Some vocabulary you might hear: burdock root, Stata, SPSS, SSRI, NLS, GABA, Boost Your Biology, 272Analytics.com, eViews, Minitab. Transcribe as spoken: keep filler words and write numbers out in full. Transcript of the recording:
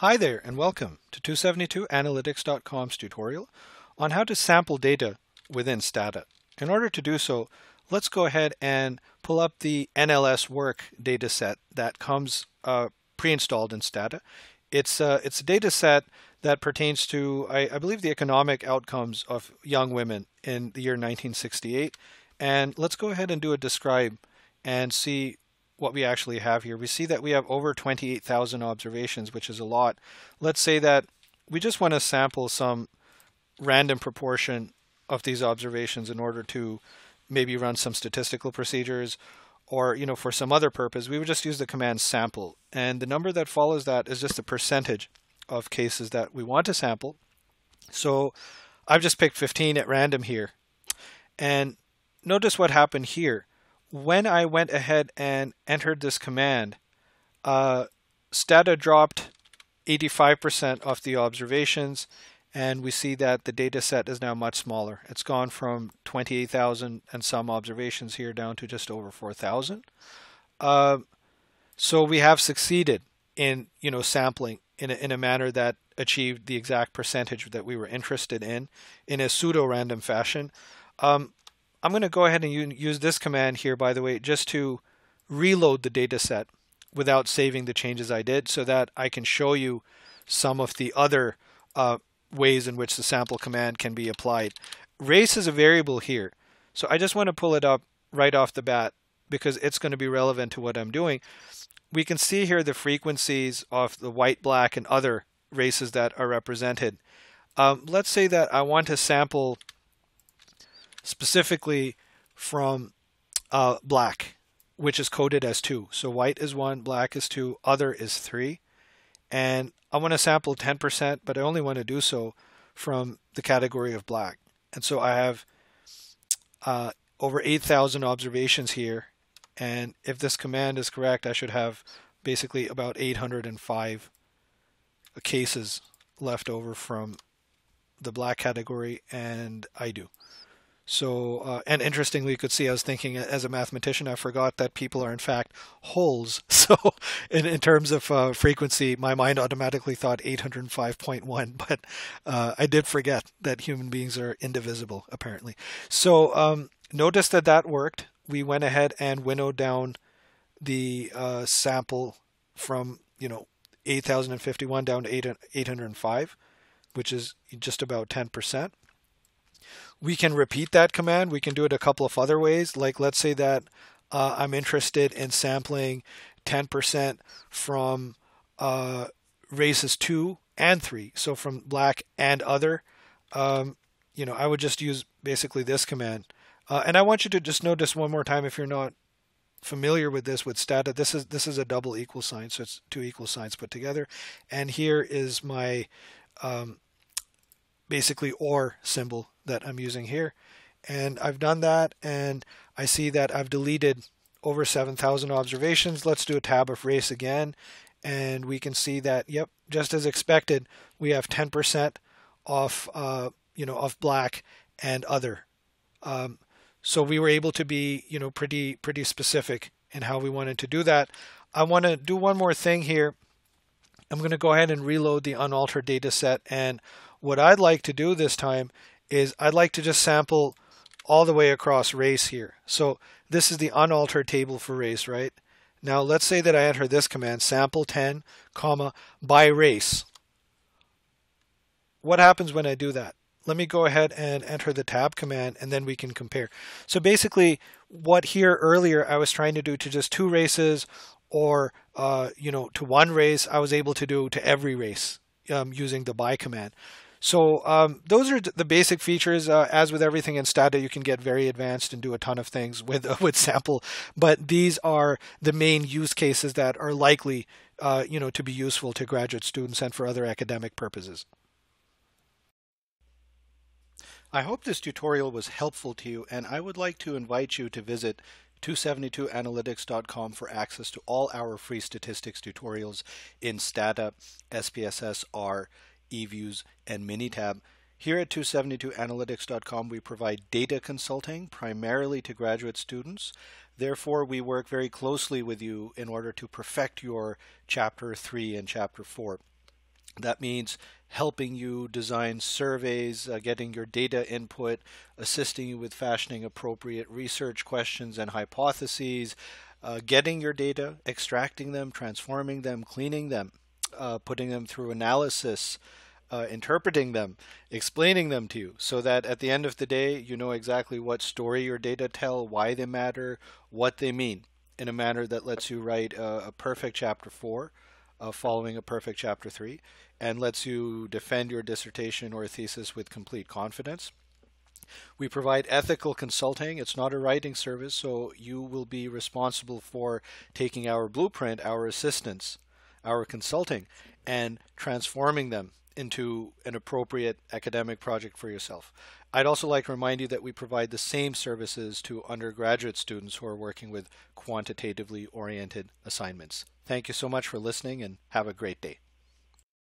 Hi there and welcome to two seventy-two analytics dot com's tutorial on how to sample data within Stata. In order to do so, let's go ahead and pull up the N L S work dataset that comes uh, pre-installed in Stata. It's, uh, it's a dataset that pertains to, I, I believe, the economic outcomes of young women in the year nineteen sixty-eight. And let's go ahead and do a describe and see what we actually have here. We see that we have over twenty-eight thousand observations, which is a lot. Let's say that we just want to sample some random proportion of these observations in order to maybe run some statistical procedures or, you know, for some other purpose. We would just use the command sample. And the number that follows that is just the percentage of cases that we want to sample. So I've just picked fifteen at random here. And notice what happened here. When I went ahead and entered this command, uh, Stata dropped eighty-five percent of the observations, and we see that the data set is now much smaller. It's gone from twenty-eight thousand and some observations here down to just over four thousand. Uh, so we have succeeded in, you know, sampling in a, in a manner that achieved the exact percentage that we were interested in, in a pseudo-random fashion. Um, I'm going to go ahead and use this command here, by the way, just to reload the data set without saving the changes I did so that I can show you some of the other uh, ways in which the sample command can be applied. Race is a variable here, so I just want to pull it up right off the bat because it's going to be relevant to what I'm doing. We can see here the frequencies of the white, black, and other races that are represented. Um, let's say that I want to sample specifically from uh, black, which is coded as two. So white is one, black is two, other is three. And I want to sample ten percent, but I only want to do so from the category of black. And so I have uh, over eight thousand observations here. And if this command is correct, I should have basically about eight hundred five cases left over from the black category, and I do. So, uh, and interestingly, you could see I was thinking as a mathematician, I forgot that people are in fact wholes. So in, in terms of uh, frequency, my mind automatically thought eight hundred five point one, but uh, I did forget that human beings are indivisible, apparently. So um, notice that that worked. We went ahead and winnowed down the uh, sample from, you know, eight thousand fifty-one down to eight hundred five, which is just about ten percent. We can repeat that command. We can do it a couple of other ways. Like, let's say that uh, I'm interested in sampling ten percent from uh, races two and three. So from black and other, um, you know, I would just use basically this command. Uh, and I want you to just notice one more time, if you're not familiar with this with Stata, this is, this is a double equal sign. So it's two equal signs put together. And here is my um, basically or symbol that I'm using here. And I've done that, and I see that I've deleted over seven thousand observations. Let's do a tab of race again, and we can see that, yep, just as expected, we have ten percent of, uh, you know, of black and other. Um, so we were able to be, you know, pretty, pretty specific in how we wanted to do that. I want to do one more thing here. I'm going to go ahead and reload the unaltered data set. And what I'd like to do this time is I'd like to just sample all the way across race here. So this is the unaltered table for race, right? Now let's say that I enter this command, sample ten, comma, by race. What happens when I do that? Let me go ahead and enter the tab command, and then we can compare. So basically what here earlier I was trying to do to just two races or, uh, you know, to one race, I was able to do to every race um, using the by command. So um, those are the basic features. Uh, as with everything in Stata, you can get very advanced and do a ton of things with uh, with sample. But these are the main use cases that are likely, uh, you know, to be useful to graduate students and for other academic purposes. I hope this tutorial was helpful to you, and I would like to invite you to visit two seventy-two analytics dot com for access to all our free statistics tutorials in Stata, S P S S, R, eViews, and Minitab. Here at two seventy-two analytics dot com, we provide data consulting primarily to graduate students. Therefore, we work very closely with you in order to perfect your Chapter three and Chapter four. That means helping you design surveys, uh, getting your data input, assisting you with fashioning appropriate research questions and hypotheses, uh, getting your data, extracting them, transforming them, cleaning them, uh, putting them through analysis, uh, interpreting them, explaining them to you so that at the end of the day, you know exactly what story your data tell, why they matter, what they mean, in a manner that lets you write a, a perfect chapter four. Uh, following a perfect chapter three, and lets you defend your dissertation or thesis with complete confidence. We provide ethical consulting. It's not a writing service, so you will be responsible for taking our blueprint, our assistance, our consulting, and transforming them into an appropriate academic project for yourself. I'd also like to remind you that we provide the same services to undergraduate students who are working with quantitatively oriented assignments. Thank you so much for listening, and have a great day.